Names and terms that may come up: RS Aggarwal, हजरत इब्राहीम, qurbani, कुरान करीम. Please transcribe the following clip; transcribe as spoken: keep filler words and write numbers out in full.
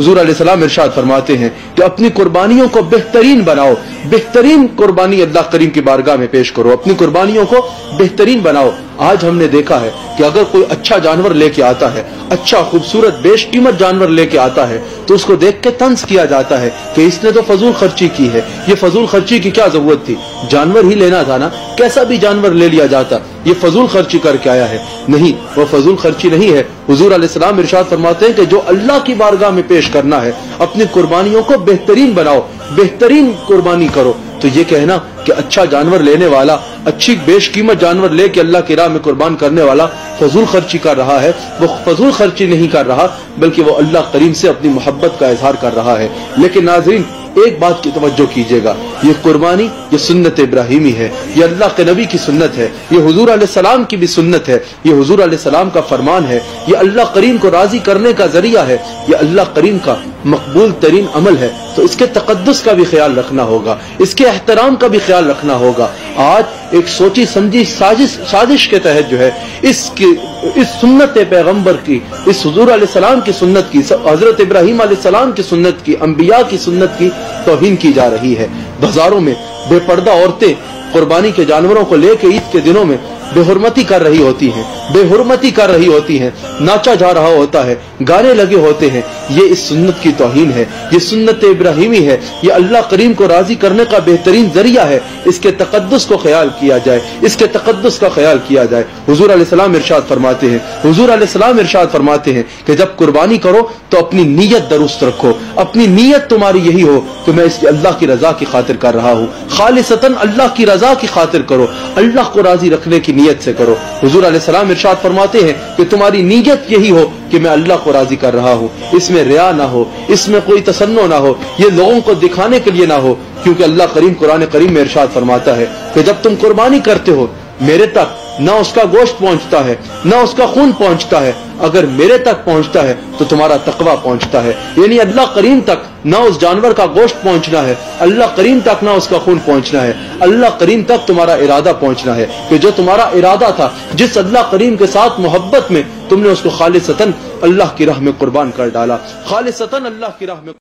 हुजूर अलैहिस्सलाम इरशाद फरमाते हैं कि अपनी कुर्बानियों को बेहतरीन बनाओ, बेहतरीन कुर्बानी अल्लाह करीम की बारगाह में पेश करो, अपनी कुर्बानियों को बेहतरीन बनाओ। आज हमने देखा है कि अगर कोई अच्छा जानवर लेके आता है, अच्छा खूबसूरत बेशकीमत जानवर लेके आता है तो उसको देख के तंज किया जाता है कि इसने तो फजूल खर्ची की है, ये फजूल खर्ची की क्या जरूरत थी, जानवर ही लेना था ना, कैसा भी जानवर ले लिया जाता, ये फजूल खर्ची करके आया है। नहीं, वो फजूल खर्ची नहीं है। हुजूर अलैहिस्सलाम इरशाद फरमाते हैं कि जो अल्लाह की बारगाह में पेश करना है अपनी कुर्बानियों को बेहतरीन बनाओ, बेहतरीन कुर्बानी करो। तो ये कहना कि अच्छा जानवर लेने वाला, अच्छी बेशकीमत जानवर लेके अल्लाह की राह में कुर्बान करने वाला फजूल खर्ची कर रहा है, वो फजूल खर्ची नहीं कर रहा बल्कि वो अल्लाह करीम से अपनी मोहब्बत का इजहार कर रहा है। लेकिन नाज़रीन एक बात की तवज्जो कीजिएगा, ये कुर्बानी ये सुन्नत इब्राहिमी है, ये अल्लाह के नबी की सुन्नत है, ये हुजूर अलैहिस्सलाम की भी सुन्नत है, ये हुजूर अलैहिस्सलाम का फरमान है, ये अल्लाह करीम को राजी करने का जरिया है, ये अल्लाह करीम का मकबूल तरीन अमल है। तो इसके तकद्दुस का भी ख्याल रखना होगा, इसके एहतराम का भी ख्याल रखना होगा। आज एक सोची समझी साजिश साजिश के तहत जो है इसकी इस सुन्नत पैगम्बर की, इस हुजूर अलैहिस्सलाम की सुन्नत की, हजरत इब्राहीम अलैहिस्सलाम की सुन्नत की, अम्बिया की सुन्नत की तौहीन की जा रही है। बाजारों में बेपर्दा औरतें कुर्बानी के जानवरों को लेके ईद के दिनों में बेहुरमती कर रही होती हैं, बेहुरमती कर रही होती हैं, नाचा जा रहा होता है, गाने लगे होते हैं। ये इस सुन्नत की तौहीन है, ये सुन्नत इब्राहिमी है, ये अल्लाह करीम को राजी करने का बेहतरीन जरिया है। इसके तकद्दुस को ख्याल किया जाए, इसके तकद्दुस का ख्याल किया जाए। हुजूर अलैहिस्सलाम इरशाद फरमाते हैं, हुजूर अलैहिस्सलाम इरशाद फरमाते हैं कि जब कुर्बानी करो तो अपनी नीयत दुरुस्त रखो, अपनी नीयत तुम्हारी यही हो कि मैं इस अल्लाह की रजा की खातिर कर रहा हूँ, खालिसतन अल्लाह की रजा की खातिर करो, अल्लाह को राजी रखने की नियत से करो। हुजूर अलैहिस्सलाम इरशाद फरमाते हैं कि तुम्हारी नियत यही हो कि मैं अल्लाह को राजी कर रहा हूँ, इसमें रिया ना हो, इसमें कोई तसन्नो ना हो, ये लोगों को दिखाने के लिए ना हो, क्योंकि अल्लाह करीम कुरान करीम में इरशाद फरमाता है कि जब तुम कुर्बानी करते हो मेरे तक ना उसका गोश्त पहुंचता है ना उसका खून पहुंचता है, अगर मेरे तक पहुंचता है तो तुम्हारा तकवा पहुंचता है। यानी अल्लाह करीम तक ना उस जानवर का गोश्त पहुंचना है, अल्लाह करीम तक ना उसका खून पहुंचना है, अल्लाह करीम तक तुम्हारा इरादा पहुंचना है कि जो तुम्हारा इरादा था, जिस अल्लाह करीम के साथ मोहब्बत में तुमने उसको खालिसतन अल्लाह की राह में कुर्बान कर डाला, खालिसतन अल्लाह की राह में।